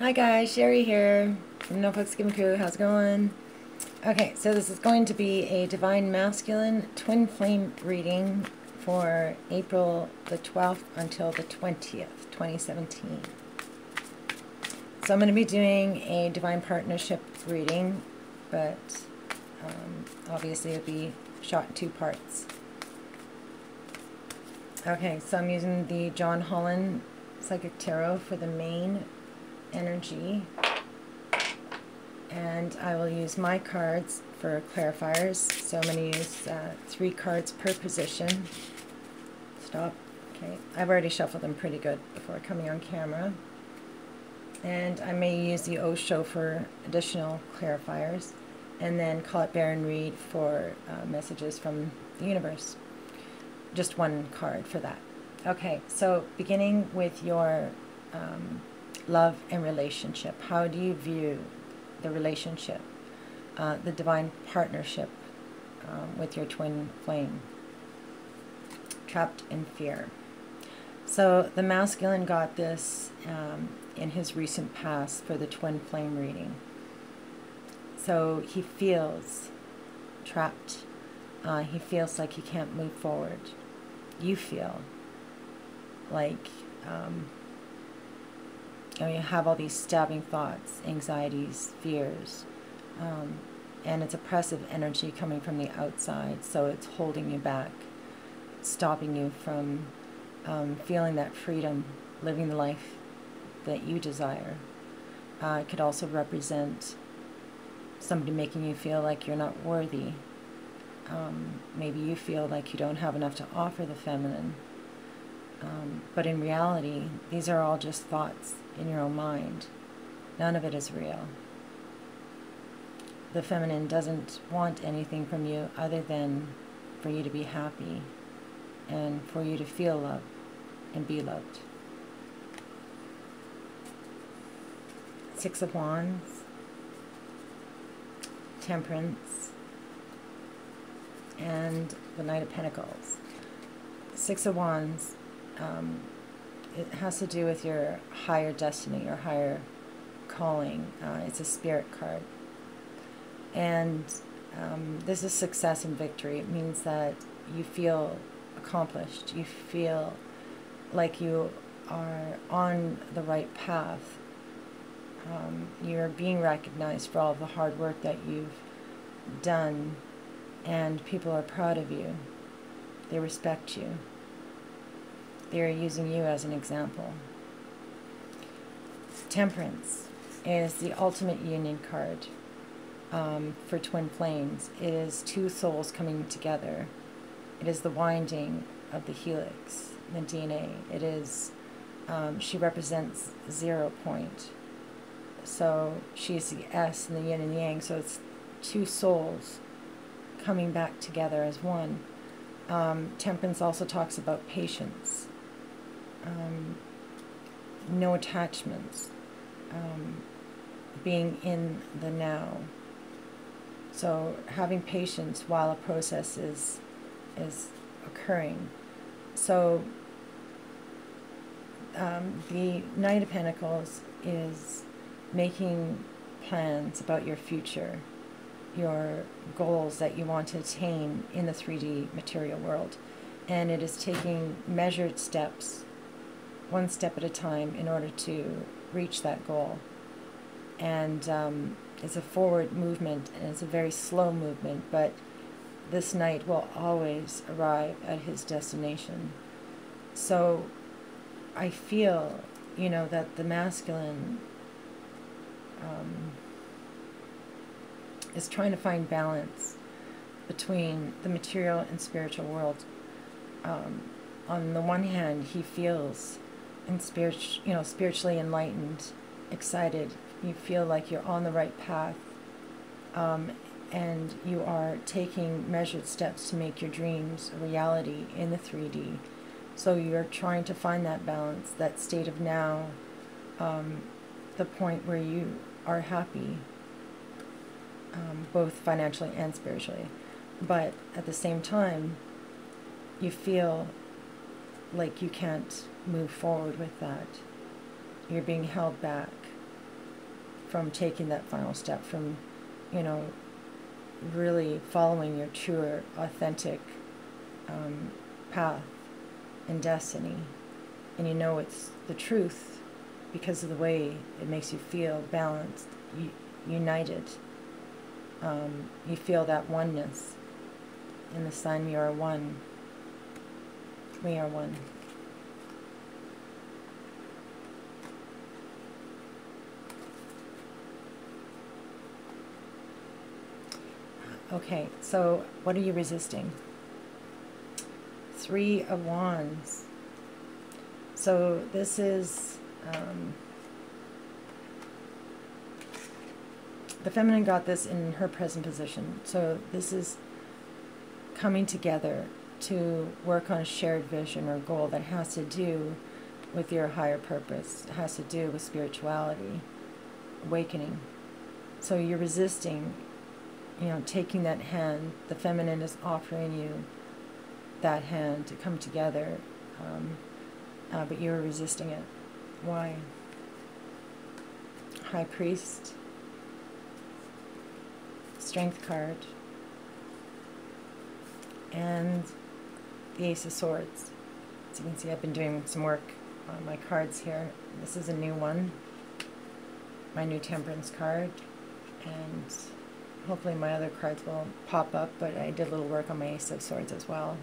Hi guys, Sherry here from No Flex Kim Crew. How's it going? Okay, so this is going to be a Divine Masculine Twin Flame reading for April the 12th until the 20th, 2017. So I'm going to be doing a Divine Partnership reading, but obviously it'll be shot in two parts. Okay, so I'm using the John Holland Psychic Tarot for the main energy, and I will use my cards for clarifiers. So I'm going to use 3 cards per position. Stop. Okay, I've already shuffled them pretty good before coming on camera, and I may use the Osho for additional clarifiers, and then call it Baron read for messages from the universe. Just one card for that. Okay, so beginning with your love and relationship. How do you view the relationship, the divine partnership with your twin flame? Trapped in fear. So the masculine got this in his recent past for the twin flame reading. So he feels trapped. He feels like he can't move forward. You feel like I mean, you have all these stabbing thoughts, anxieties, fears, and it's oppressive energy coming from the outside, so it's holding you back, stopping you from feeling that freedom, living the life that you desire. It could also represent somebody making you feel like you're not worthy. Maybe you feel like you don't have enough to offer the feminine. But in reality, these are all just thoughts in your own mind. None of it is real. The feminine doesn't want anything from you other than for you to be happy and for you to feel loved and be loved. 6 of Wands, Temperance, and the Knight of Pentacles. 6 of Wands. It has to do with your higher destiny, your higher calling. It's a spirit card. And this is success and victory. It means that you feel accomplished. You feel like you are on the right path. You're being recognized for all of the hard work that you've done, and people are proud of you. They respect you. They are using you as an example. Temperance is the ultimate union card for twin flames. It is 2 souls coming together. It is the winding of the helix, the DNA. It is, she represents 0 point. So she's the S and the yin and the yang. So it's 2 souls coming back together as one. Temperance also talks about patience. No attachments, being in the now. So having patience while a process is occurring. So the Knight of Pentacles is making plans about your future, your goals that you want to attain in the 3D material world. And it is taking measured steps, 1 step at a time, in order to reach that goal. And it's a forward movement, and it's a very slow movement, but this knight will always arrive at his destination. So I feel, you know, that the masculine is trying to find balance between the material and spiritual world. On the one hand, he feels spiritually enlightened, excited. You feel like you're on the right path, and you are taking measured steps to make your dreams a reality in the 3D. So you're trying to find that balance, that state of now, the point where you are happy, both financially and spiritually. But at the same time, you feel like you can't move forward with that. You're being held back. from taking that final step, from, you know, really following your true, authentic path and destiny. And you know it's the truth because of the way it makes you feel balanced, united. You feel that oneness. In the sun, you are one. We are one. Okay, so what are you resisting? 3 of Wands. So this is the feminine got this in her present position. So this is coming together to work on a shared vision or goal that has to do with your higher purpose. It has to do with spirituality, awakening. So you're resisting, you know, taking that hand. The feminine is offering you that hand to come together, but you're resisting it. Why? High Priest, Strength card, and the Ace of Swords. As you can see, I've been doing some work on my cards here. This is a new one, my new Temperance card, and hopefully my other cards will pop up, but I did a little work on my Ace of Swords as well.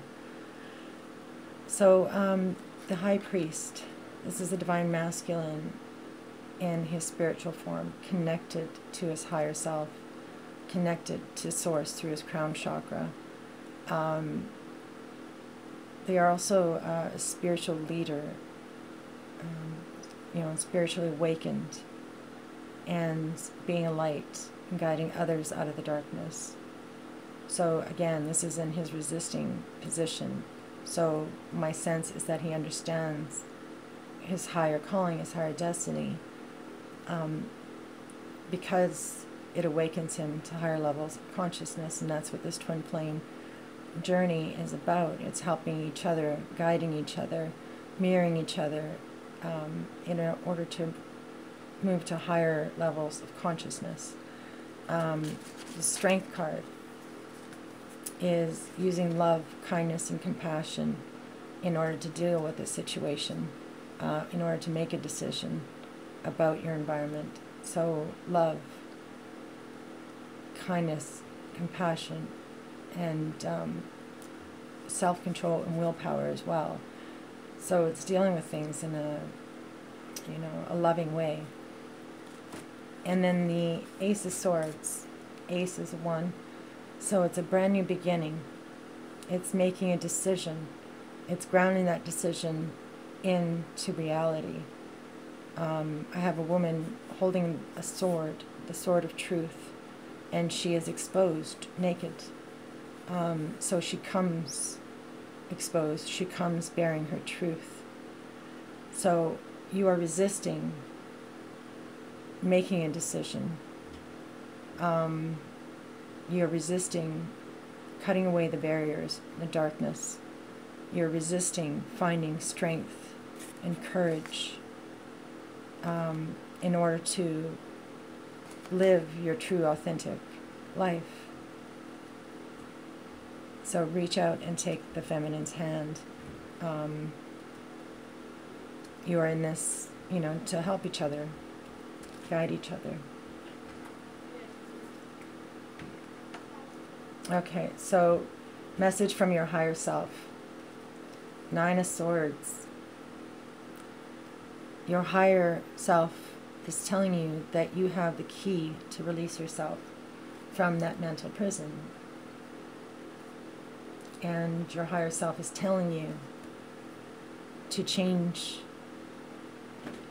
So the High Priest, this is the Divine Masculine in his spiritual form, connected to his higher self, connected to Source through his crown chakra. They are also a spiritual leader, you know, spiritually awakened and being a light and guiding others out of the darkness. So again, this is in his resisting position. So my sense is that he understands his higher calling, his higher destiny, because it awakens him to higher levels of consciousness, and that's what this twin flame journey is about. It's helping each other, guiding each other, mirroring each other in order to move to higher levels of consciousness. The Strength card is using love, kindness, and compassion in order to deal with a situation, in order to make a decision about your environment. So love, kindness, compassion, and self-control and willpower as well. So it's dealing with things in a, you know, a loving way. And then the Ace of Swords, Ace is 1. So it's a brand new beginning. It's making a decision. It's grounding that decision into reality. I have a woman holding a sword, the sword of truth, and she is exposed, naked. So she comes exposed, she comes bearing her truth. So you are resisting making a decision. You're resisting cutting away the barriers, the darkness. You're resisting finding strength and courage in order to live your true, authentic life. So reach out and take the feminine's hand. You are in this, you know, to help each other, guide each other. Okay, so message from your higher self. 9 of Swords. Your higher self is telling you that you have the key to release yourself from that mental prison. And your higher self is telling you to change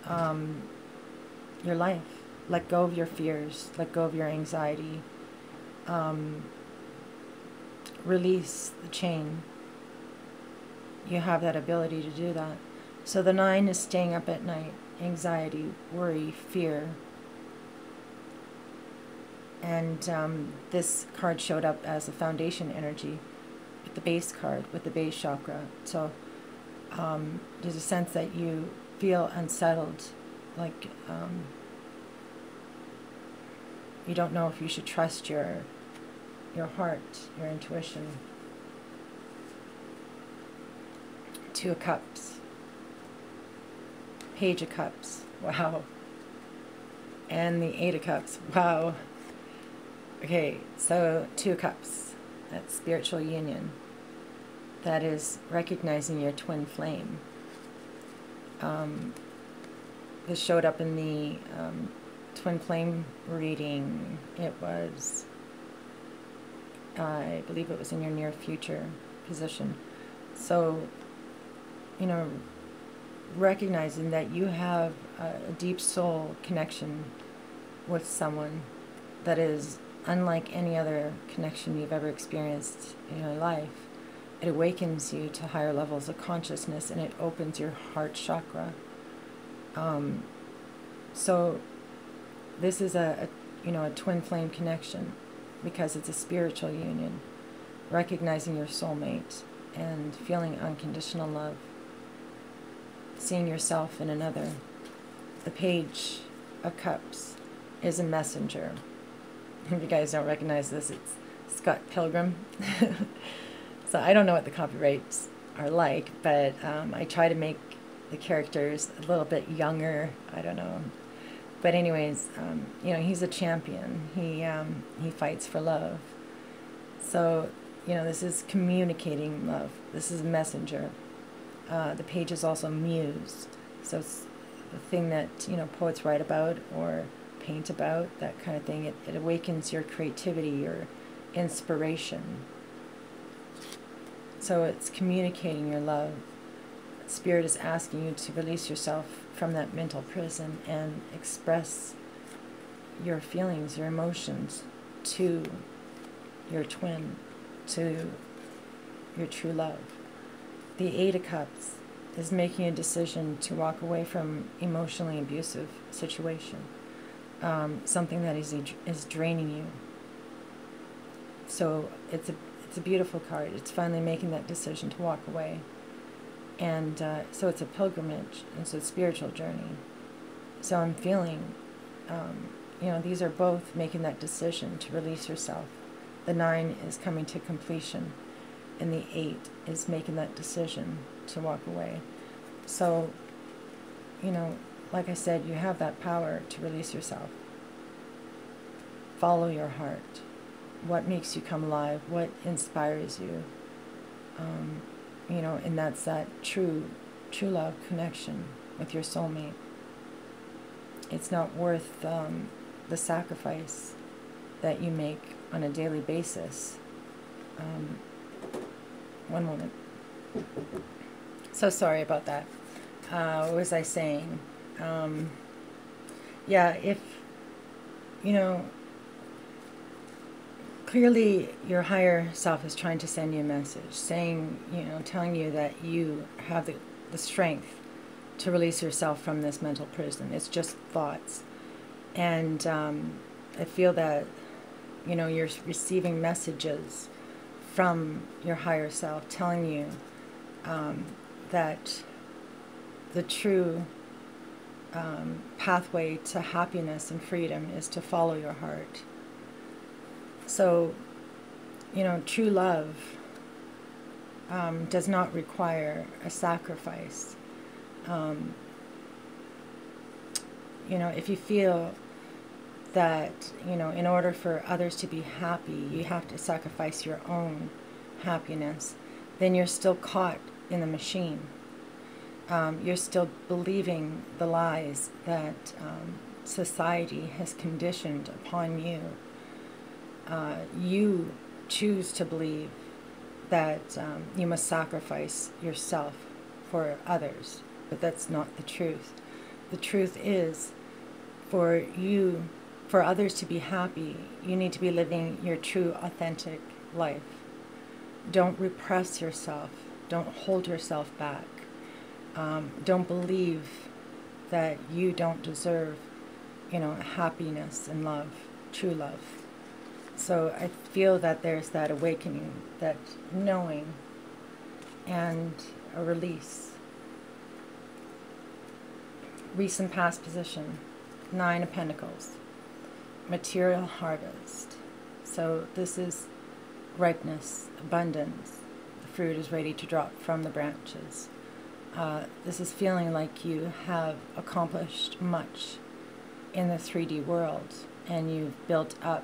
your life. Let go of your fears. Let go of your anxiety. Release the chain. You have that ability to do that. So the 9 is staying up at night. Anxiety, worry, fear. And this card showed up as a foundation energy, the base card with the base chakra. So there's a sense that you feel unsettled, like You don't know if you should trust your heart, your intuition. Two of Cups. Page of Cups. Wow. And the Eight of Cups. Wow. Okay, so Two of Cups. That's spiritual union. That is recognizing your twin flame. This showed up in the twin flame reading. It was, I believe it was in your near future position. So, you know, recognizing that you have a deep soul connection with someone that is unlike any other connection you've ever experienced in your life. It awakens you to higher levels of consciousness, and it opens your heart chakra. So this is a twin flame connection, because it's a spiritual union, recognizing your soulmate and feeling unconditional love, seeing yourself in another. The Page of Cups is a messenger. If you guys don't recognize this, it's Scott Pilgrim. So I don't know what the copyrights are like, but I try to make the characters a little bit younger. I don't know. But anyways, you know, he's a champion. He fights for love. So, you know, this is communicating love. This is a messenger. The page is also muse. So it's the thing that, you know, poets write about or paint about, that kind of thing. It awakens your creativity, your inspiration. So it's communicating your love. Spirit is asking you to release yourself from that mental prison and express your feelings, your emotions to your twin, to your true love. The Eight of Cups is making a decision to walk away from emotionally abusive situation, something that is draining you. So it's a beautiful card. It's finally making that decision to walk away. And so it's a pilgrimage, and so it's a spiritual journey. So I'm feeling, you know, these are both making that decision to release yourself. The 9 is coming to completion, and the 8 is making that decision to walk away. So, you know, like I said, you have that power to release yourself. Follow your heart. What makes you come alive? What inspires you? You know, and that's that true love connection with your soulmate. It's not worth the sacrifice that you make on a daily basis. One moment. So sorry about that. What was I saying? Yeah, if, you know, clearly, your higher self is trying to send you a message, saying, you know, telling you that you have the strength to release yourself from this mental prison. It's just thoughts. And I feel that, you know, you're receiving messages from your higher self telling you that the true pathway to happiness and freedom is to follow your heart. So, you know, true love does not require a sacrifice. You know, if you feel that, you know, in order for others to be happy, you have to sacrifice your own happiness, then you're still caught in the machine. You're still believing the lies that society has conditioned upon you. You choose to believe that you must sacrifice yourself for others, but that's not the truth. The truth is, for others to be happy, you need to be living your true, authentic life. Don't repress yourself. Don't hold yourself back. Don't believe that you don't deserve, you know, happiness and love, true love. So I feel that there's that awakening, that knowing, and a release. Recent past position, 9 of Pentacles. material harvest. So this is ripeness, abundance. The fruit is ready to drop from the branches. This is feeling like you have accomplished much in the 3D world, and you've built up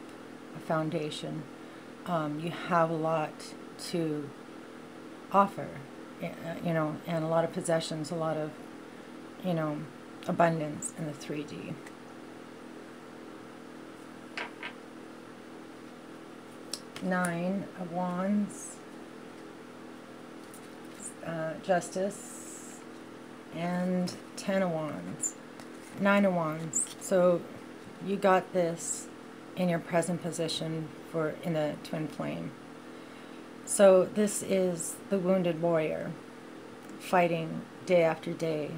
a foundation. You have a lot to offer, you know, and a lot of possessions, a lot of, you know, abundance in the 3D. Nine of Wands, Justice, and Ten of Wands. Nine of Wands. So you got this in your present position for in the Twin Flame. So this is the wounded warrior fighting day after day,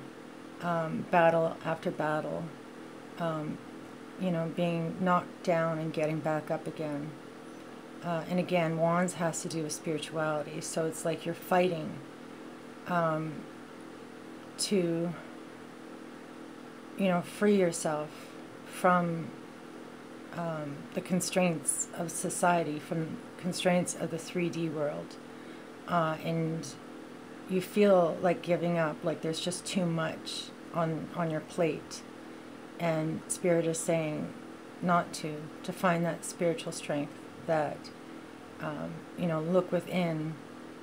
battle after battle, you know, being knocked down and getting back up again. And again, Wands has to do with spirituality, so it's like you're fighting to, you know, free yourself from the constraints of society, from constraints of the 3D world, and you feel like giving up, like there's just too much on your plate, and Spirit is saying not to find that spiritual strength, that, you know, look within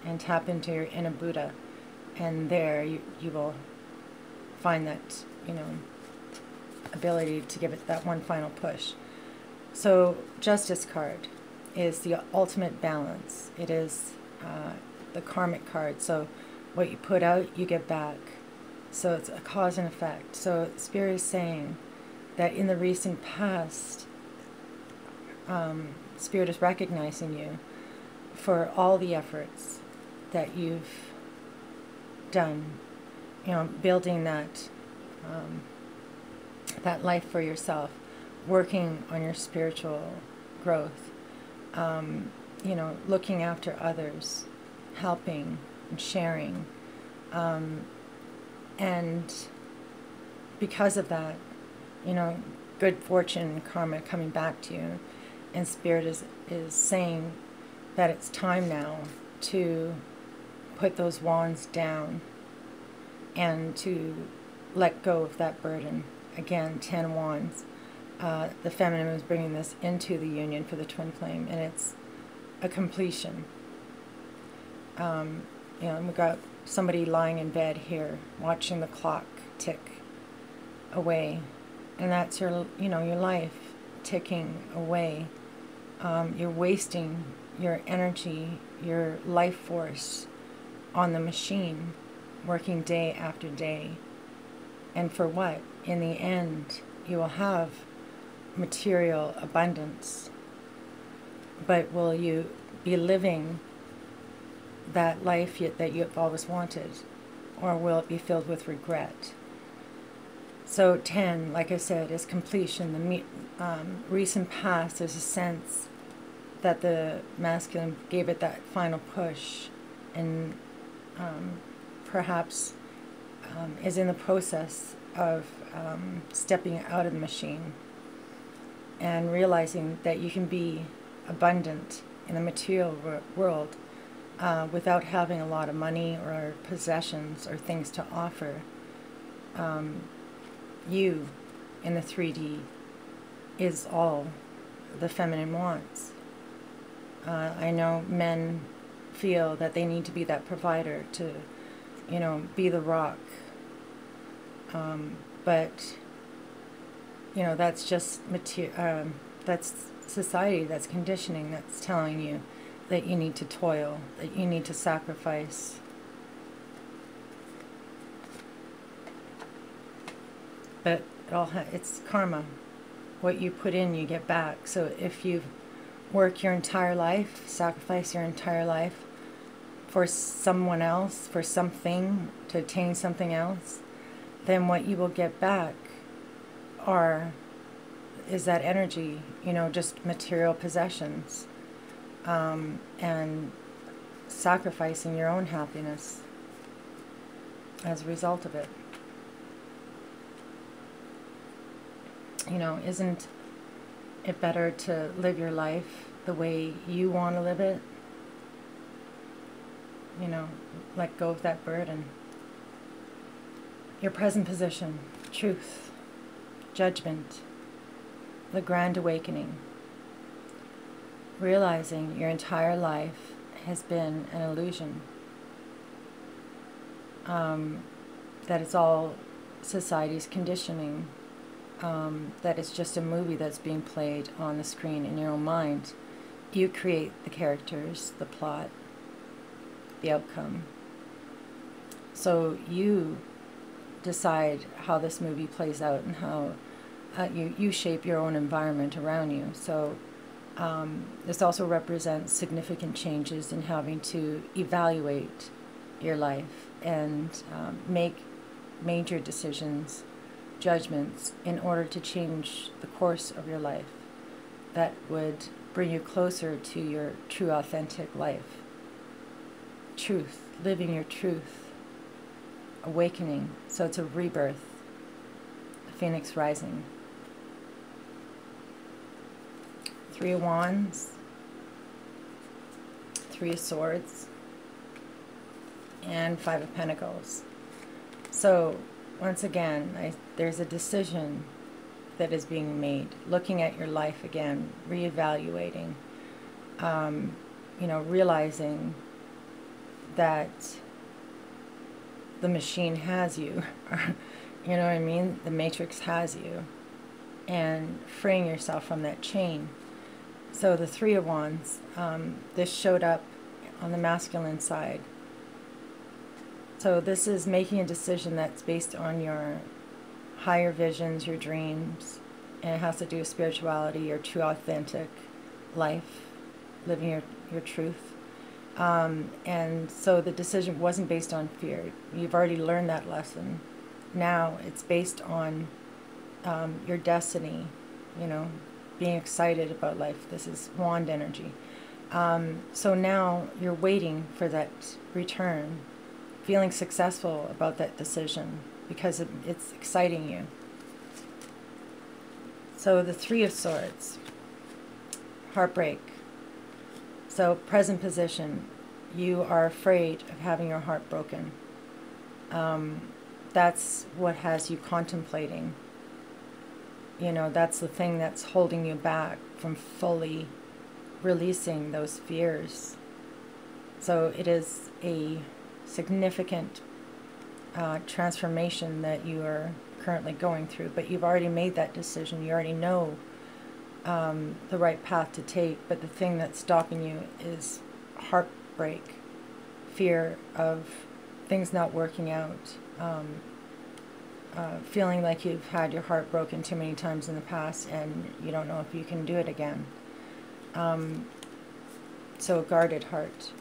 and tap into your inner Buddha, and there you will find that, you know, ability to give it that one final push. So Justice card is the ultimate balance. It is the karmic card. So what you put out, you get back. So it's a cause and effect. So Spirit is saying that in the recent past, Spirit is recognizing you for all the efforts that you've done, you know, building that that life for yourself, working on your spiritual growth, you know, looking after others, helping and sharing, and because of that, you know, good fortune and karma coming back to you. And Spirit is saying that it's time now to put those wands down and to let go of that burden. Again, 10 wands. The feminine is bringing this into the union for the Twin Flame, and it's a completion. You know, we've got somebody lying in bed here, watching the clock tick away, and that's your, you know, your life ticking away. You're wasting your energy, your life force on the machine, working day after day. And for what? In the end, you will have material abundance. But will you be living that life that you've always wanted? Or will it be filled with regret? So 10, like I said, is completion. The recent past, there's a sense that the masculine gave it that final push, and perhaps is in the process of stepping out of the machine and realizing that you can be abundant in the material world without having a lot of money or possessions or things to offer. You in the 3D is all the feminine wants. I know men feel that they need to be that provider, to, you know, be the rock, but, you know, that's just that's society, that's conditioning, that's telling you that you need to toil, that you need to sacrifice. 'It's karma. What you put in, you get back. So if you work your entire life, sacrifice your entire life for someone else, for something, to attain something else, then what you will get back is that energy, you know, just material possessions, and sacrificing your own happiness as a result of it. You know, isn't it better to live your life the way you want to live it. You know, let go of that burden. Your present position, truth, judgment, the grand awakening. Realizing your entire life has been an illusion. That it's all society's conditioning. That it's just a movie that's being played on the screen in your own mind. You create the characters, the plot, the outcome. So you decide how this movie plays out and how you shape your own environment around you. So this also represents significant changes in having to evaluate your life and make major decisions, judgments, in order to change the course of your life that would bring you closer to your true, authentic life. Truth, living your truth, awakening. So it's a rebirth, a phoenix rising. Three of Wands, Three of Swords, and Five of Pentacles. So once again, there's a decision that is being made, looking at your life again, reevaluating, you know, realizing that the machine has you, you know what I mean? The matrix has you, and freeing yourself from that chain. So the Three of Wands, this showed up on the masculine side. So this is making a decision that's based on your higher visions, your dreams, and it has to do with spirituality, your true authentic life, living your truth. And so the decision wasn't based on fear. You've already learned that lesson. Now it's based on your destiny, you know, being excited about life. This is wand energy. So now you're waiting for that return, feeling successful about that decision because it's exciting you. So the Three of Swords, heartbreak. So present position, you are afraid of having your heart broken. That's what has you contemplating. You know, that's the thing that's holding you back from fully releasing those fears. So it is a significant transformation that you are currently going through, but you've already made that decision. You already know the right path to take, but the thing that's stopping you is heartbreak, fear of things not working out, feeling like you've had your heart broken too many times in the past and you don't know if you can do it again. So a guarded heart.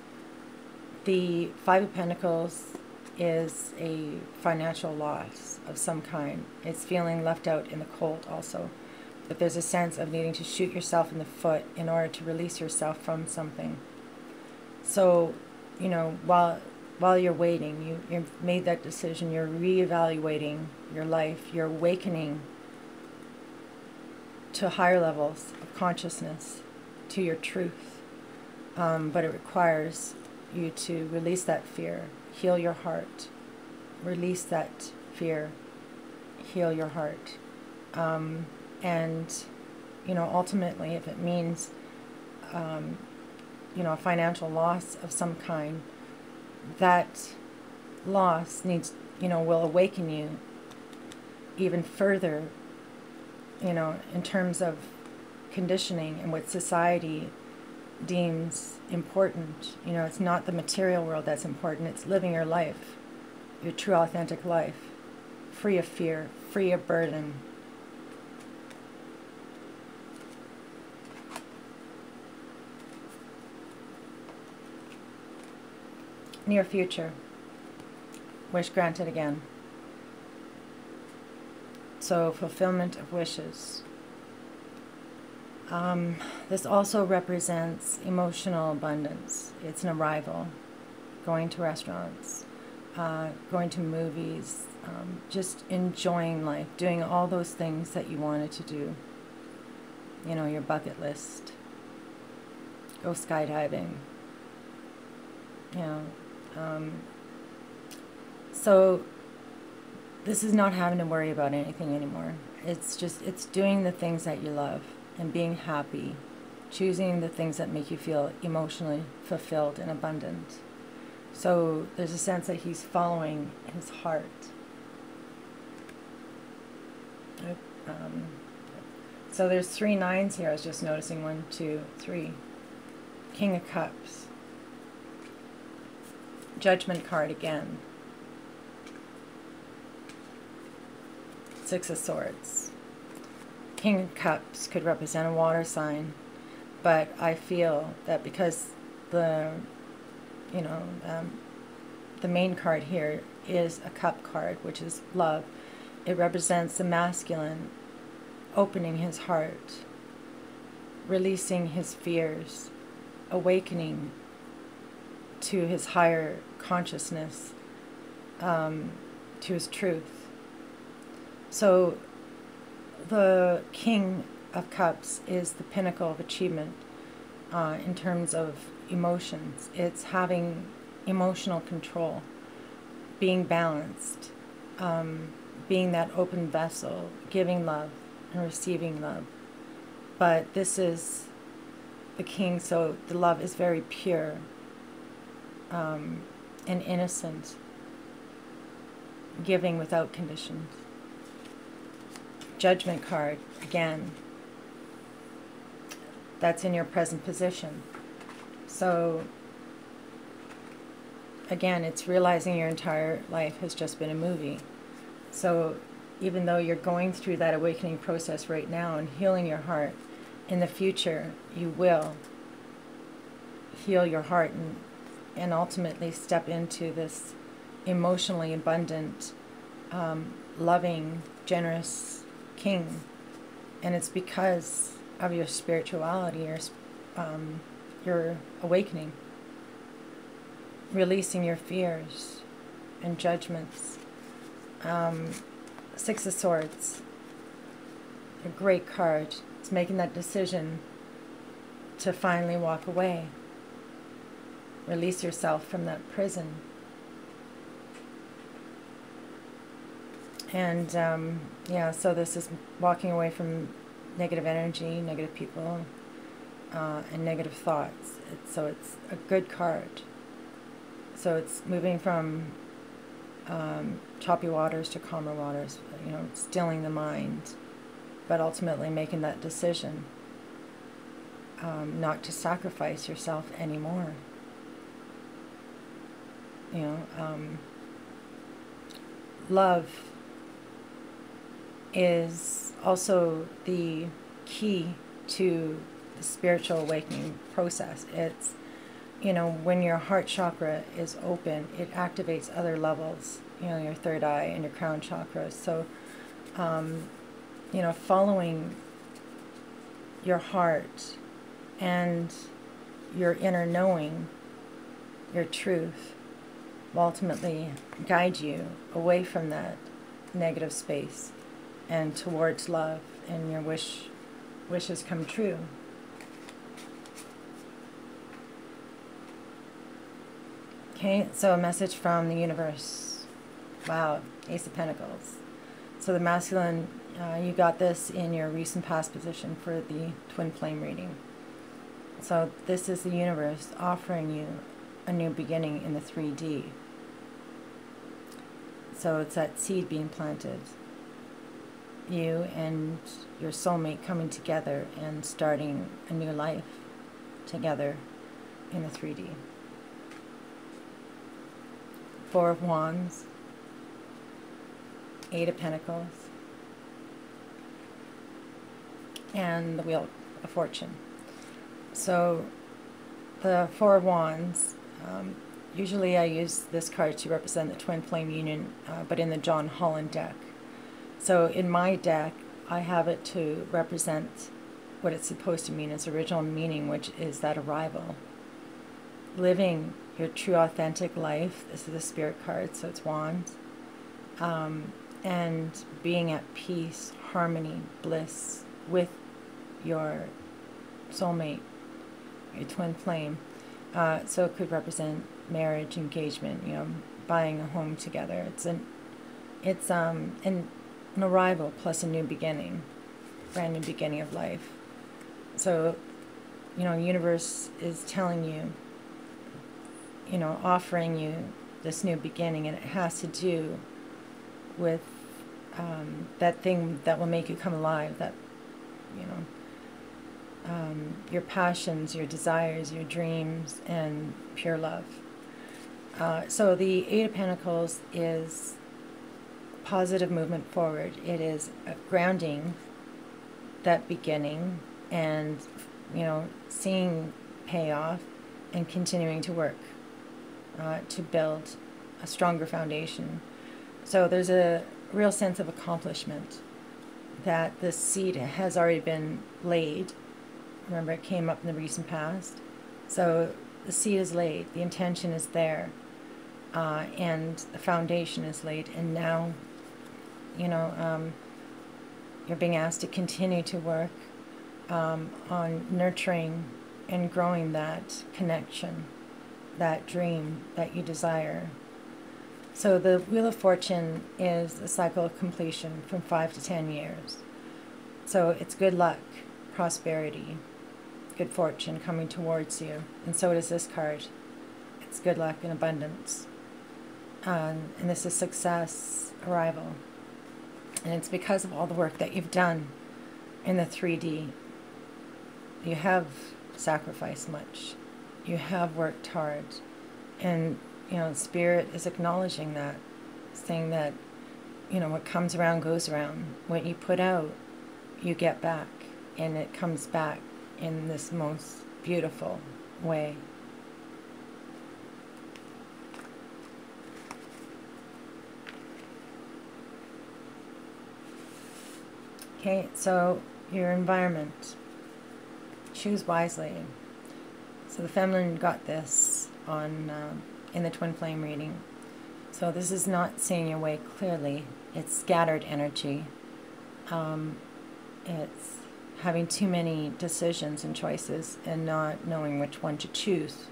The Five of Pentacles is a financial loss of some kind. It's feeling left out in the cold also. But there's a sense of needing to shoot yourself in the foot in order to release yourself from something. So, you know, while you're waiting, you've made that decision, you're reevaluating your life, you're awakening to higher levels of consciousness, to your truth. But it requires you to release that fear, heal your heart, release that fear, heal your heart. And, you know, ultimately, if it means, you know, a financial loss of some kind, that loss needs, you know, will awaken you even further, you know, in terms of conditioning and what society deems important. You know, it's not the material world that's important, it's living your life, your true authentic life, free of fear, free of burden. Near future, wish granted again. So fulfillment of wishes. This also represents emotional abundance. It's an arrival, going to restaurants, going to movies, just enjoying life, doing all those things that you wanted to do. you know, your bucket list. Go skydiving. You know, so this is not having to worry about anything anymore. It's just, it's doing the things that you love and being happy, choosing the things that make you feel emotionally fulfilled and abundant. So there's a sense that he's following his heart. So there's 3 9s here. I was just noticing 1, 2, 3. King of Cups. Judgment card again. Six of Swords. King of Cups could represent a water sign, but I feel that because the, you know, the main card here is a cup card, which is love. It represents the masculine opening his heart, releasing his fears, awakening to his higher consciousness, to his truth. So the King of Cups is the pinnacle of achievement in terms of emotions. It's having emotional control, being balanced, being that open vessel, giving love and receiving love. But this is the King, so the love is very pure and innocent, giving without conditions. Judgment card again. That's in your present position. So again, it's realizing your entire life has just been a movie. So even though you're going through that awakening process right now and healing your heart, in the future you will heal your heart and ultimately step into this emotionally abundant, loving, generous King. And it's because of your spirituality, your awakening, releasing your fears and judgments. Six of Swords, a great card. It's making that decision to finally walk away. Release yourself from that prison. And yeah, so this is walking away from negative energy, negative people, and negative thoughts. So it's a good card. So it's moving from choppy waters to calmer waters, you know, stilling the mind, but ultimately making that decision not to sacrifice yourself anymore. You know, love is also the key to the spiritual awakening process. It's, you know, when your heart chakra is open, it activates other levels, you know, your third eye and your crown chakra. So, you know, following your heart and your inner knowing, your truth, will ultimately guide you away from that negative space and towards love, and your wishes come true. Okay, so a message from the universe. Wow, Ace of Pentacles. So the masculine, you got this in your recent past position for the Twin Flame reading. So this is the universe offering you a new beginning in the 3D. So it's that seed being planted. You and your soulmate coming together and starting a new life together in the 3D. Four of Wands. Eight of Pentacles. And the Wheel of Fortune. So the Four of Wands, usually I use this card to represent the Twin Flame Union, but in the John Holland deck. So in my deck, I have it to represent what it's supposed to mean, its original meaning, which is that arrival. Living your true, authentic life. This is a spirit card, so it's Wands. And being at peace, harmony, bliss with your soulmate, your twin flame. So it could represent marriage, engagement, you know, buying a home together. It's an arrival plus a new beginning, brand new beginning of life. So, you know, the universe is telling you, you know, offering you this new beginning, and it has to do with that thing that will make you come alive, that, you know, your passions, your desires, your dreams, and pure love. So the Eight of Pentacles is positive movement forward. It is grounding that beginning and, you know, seeing payoff and continuing to work to build a stronger foundation. So there's a real sense of accomplishment that the seed has already been laid. Remember, it came up in the recent past. So the seed is laid, the intention is there, and the foundation is laid, and now, you know, you're being asked to continue to work on nurturing and growing that connection, that dream that you desire. So the Wheel of Fortune is a cycle of completion from 5 to 10 years. So it's good luck, prosperity, good fortune coming towards you. And so does this card. It's good luck and abundance. And this is success, arrival. And it's because of all the work that you've done in the 3D. You have sacrificed much. You have worked hard. And, you know, Spirit is acknowledging that, saying that, you know, what comes around goes around. What you put out, you get back, and it comes back in this most beautiful way. Okay, so your environment. Choose wisely. So the feminine got this on in the Twin Flame reading. So this is not seeing your way clearly. It's scattered energy. It's having too many decisions and choices and not knowing which one to choose.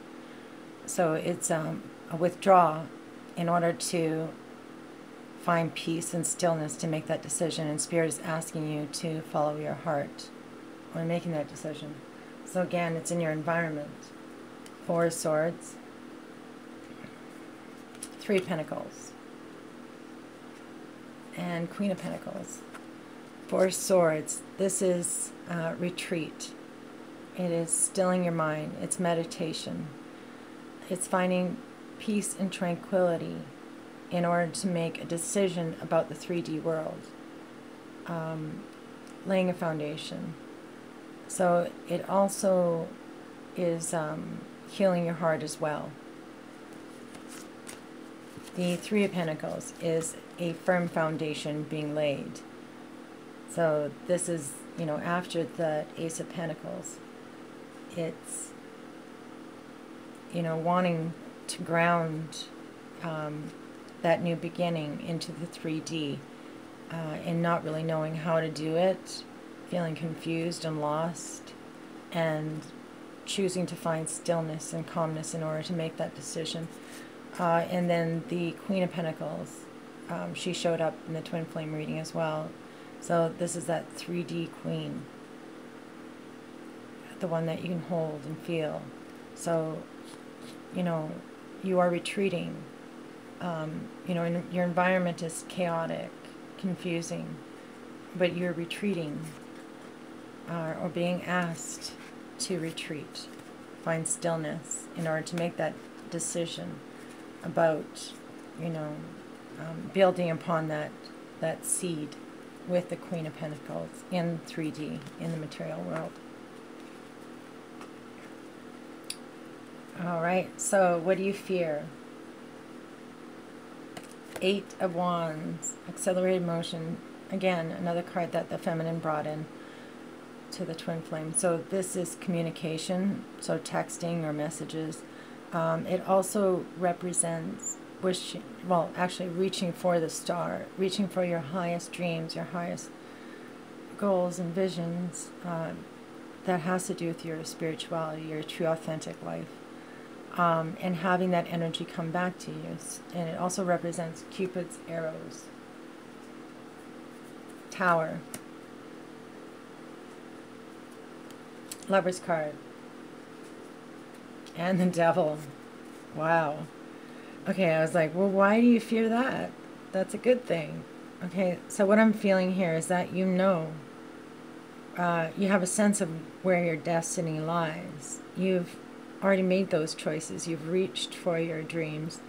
So it's a withdrawal in order to find peace and stillness to make that decision. And Spirit is asking you to follow your heart when making that decision. So again, it's in your environment. Four of Swords. Three of Pentacles and Queen of Pentacles. Four of Swords. This is retreat. It is stilling your mind. It's meditation. It's finding peace and tranquility in order to make a decision about the 3D world. Laying a foundation. So it also is healing your heart as well. The Three of Pentacles is a firm foundation being laid. So this is, you know, after the Ace of Pentacles, it's, you know, wanting to ground that new beginning into the 3D and not really knowing how to do it, feeling confused and lost, and choosing to find stillness and calmness in order to make that decision. And then the Queen of Pentacles, she showed up in the Twin Flame reading as well. So this is that 3D Queen, the one that you can hold and feel. So, you know, you are retreating. You know, and your environment is chaotic, confusing, but you're retreating or being asked to retreat, find stillness in order to make that decision about, you know, building upon that seed with the Queen of Pentacles in 3D, in the material world. All right, so what do you fear? Eight of Wands, accelerated motion. Again, another card that the feminine brought in to the Twin Flame. So this is communication, so texting or messages. It also represents wishing, well, actually reaching for the star, reaching for your highest dreams, your highest goals and visions, that has to do with your spirituality, your true authentic life, and having that energy come back to you. And it also represents Cupid's arrows, Tower, Lover's card, and the Devil. Wow. Okay, I was like, well, why do you fear that? That's a good thing. Okay, so what I'm feeling here is that you know, you have a sense of where your destiny lies. You've already made those choices. You've reached for your dreams,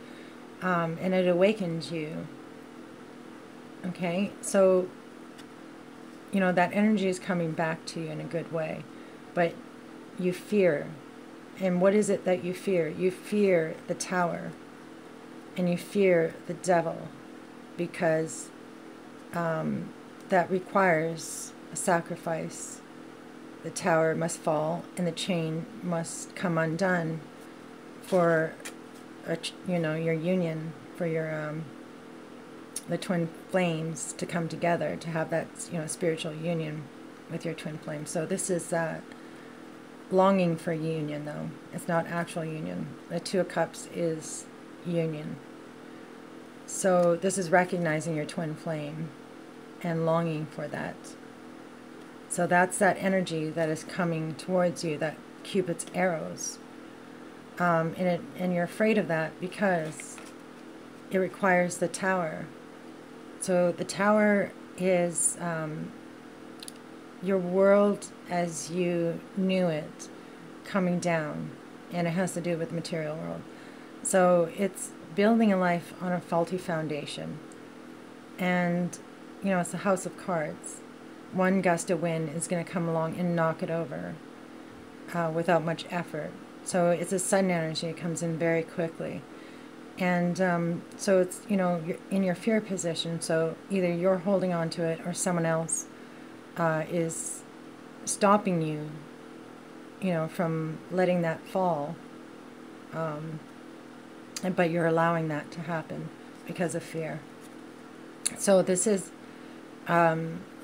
and it awakened you. Okay, so, you know, that energy is coming back to you in a good way, but you fear. And what is it that you fear? You fear the Tower, and you fear the Devil, because that requires a sacrifice. The Tower must fall, and the chain must come undone for, you know, your union, for your the twin flames to come together, to have that, you know, spiritual union with your twin flame. So this is that longing for union, though. It's not actual union. The Two of Cups is union. So this is recognizing your twin flame and longing for that. So that's that energy that is coming towards you, that Cupid's arrows. And you're afraid of that because it requires the Tower. So the Tower is your world as you knew it coming down, and it has to do with the material world. So it's building a life on a faulty foundation, and you know, it's a house of cards. One gust of wind is going to come along and knock it over without much effort. So it's a sudden energy. It comes in very quickly, and so it's, you know, you're in your fear position. So either you're holding on to it, or someone else is stopping you, you know, from letting that fall, but you're allowing that to happen because of fear. So this is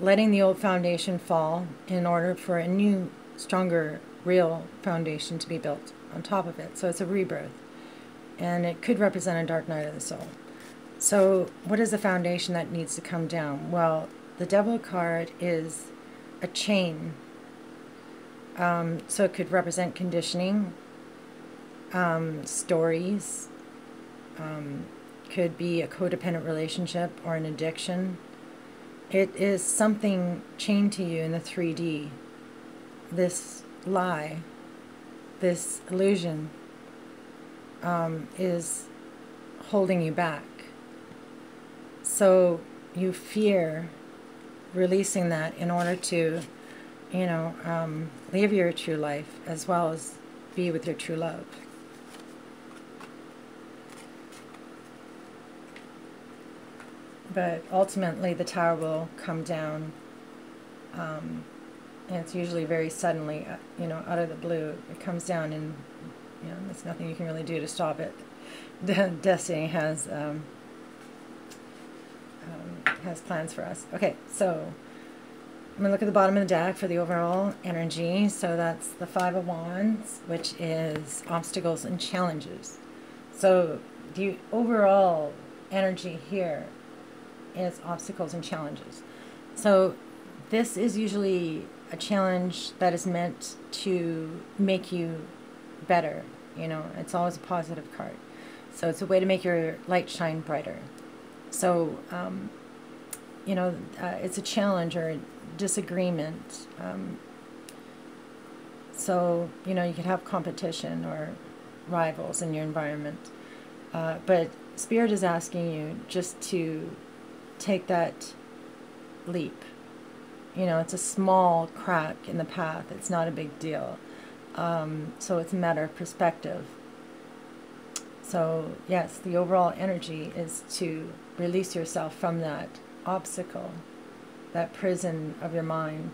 letting the old foundation fall in order for a new, stronger, real foundation to be built on top of it. So it's a rebirth, and it could represent a dark night of the soul. So what is the foundation that needs to come down? Well, the Devil card is a chain, so it could represent conditioning, stories, could be a codependent relationship or an addiction. It is something chained to you in the 3D, this lie, this illusion is holding you back. So you fear releasing that in order to, you know, live your true life as well as be with your true love. But ultimately the Tower will come down, and it's usually very suddenly, you know, out of the blue. It comes down, and you know, there's nothing you can really do to stop it. Destiny has plans for us. Okay, so I'm going to look at the bottom of the deck for the overall energy. So that's the Five of Wands, which is obstacles and challenges. So the overall energy here is obstacles and challenges. So this is usually a challenge that is meant to make you better. You know, it's always a positive card. So it's a way to make your light shine brighter. So, you know, it's a challenge or a disagreement. So, you know, you could have competition or rivals in your environment. But Spirit is asking you just to take that leap. You know, it's a small crack in the path. It's not a big deal. So it's a matter of perspective. So, yes, the overall energy is to release yourself from that obstacle, that prison of your mind.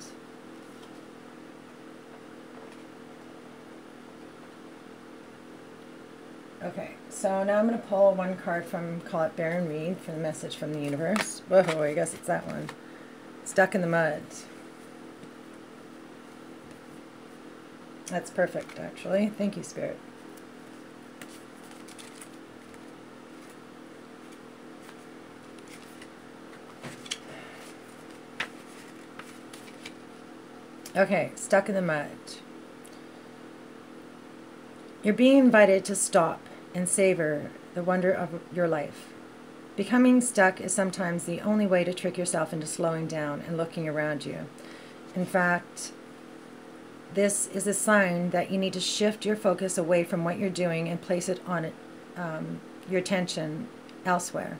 Okay, so now I'm going to pull one card from, call it Baron Reed, for the message from the universe. Whoa, I guess it's that one. Stuck in the Mud. That's perfect, actually. Thank you, Spirit. Okay, stuck in the mud. You're being invited to stop and savor the wonder of your life. Becoming stuck is sometimes the only way to trick yourself into slowing down and looking around you. In fact, this is a sign that you need to shift your focus away from what you're doing and place it on your attention elsewhere.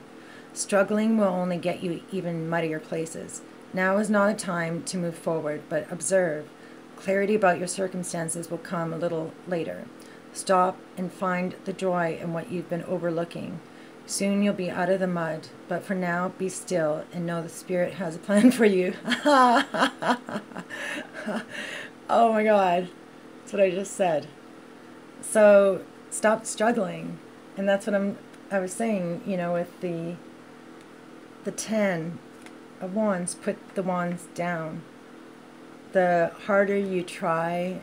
Struggling will only get you even muddier places. Now is not a time to move forward, but observe. Clarity about your circumstances will come a little later. Stop and find the joy in what you've been overlooking. Soon you'll be out of the mud, but for now, be still and know the Spirit has a plan for you. Oh my God, that's what I just said. So stop struggling, and that's what I was saying, you know, with the 10. Of wands, put the wands down. The harder you try,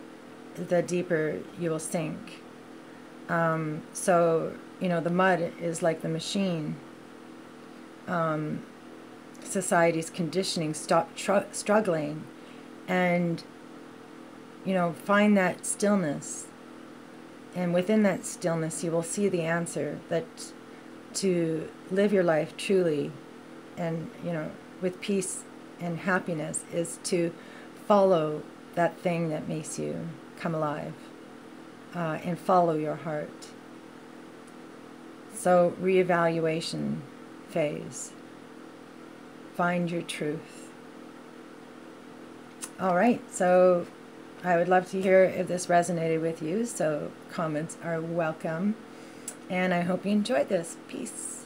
the deeper you will sink. So, you know, the mud is like the machine. Society's conditioning, stop struggling and, you know, find that stillness. And within that stillness, you will see the answer that to live your life truly and, you know, with peace and happiness is to follow that thing that makes you come alive and follow your heart. So reevaluation phase. Find your truth. All right, so I would love to hear if this resonated with you, so comments are welcome. And I hope you enjoyed this. Peace.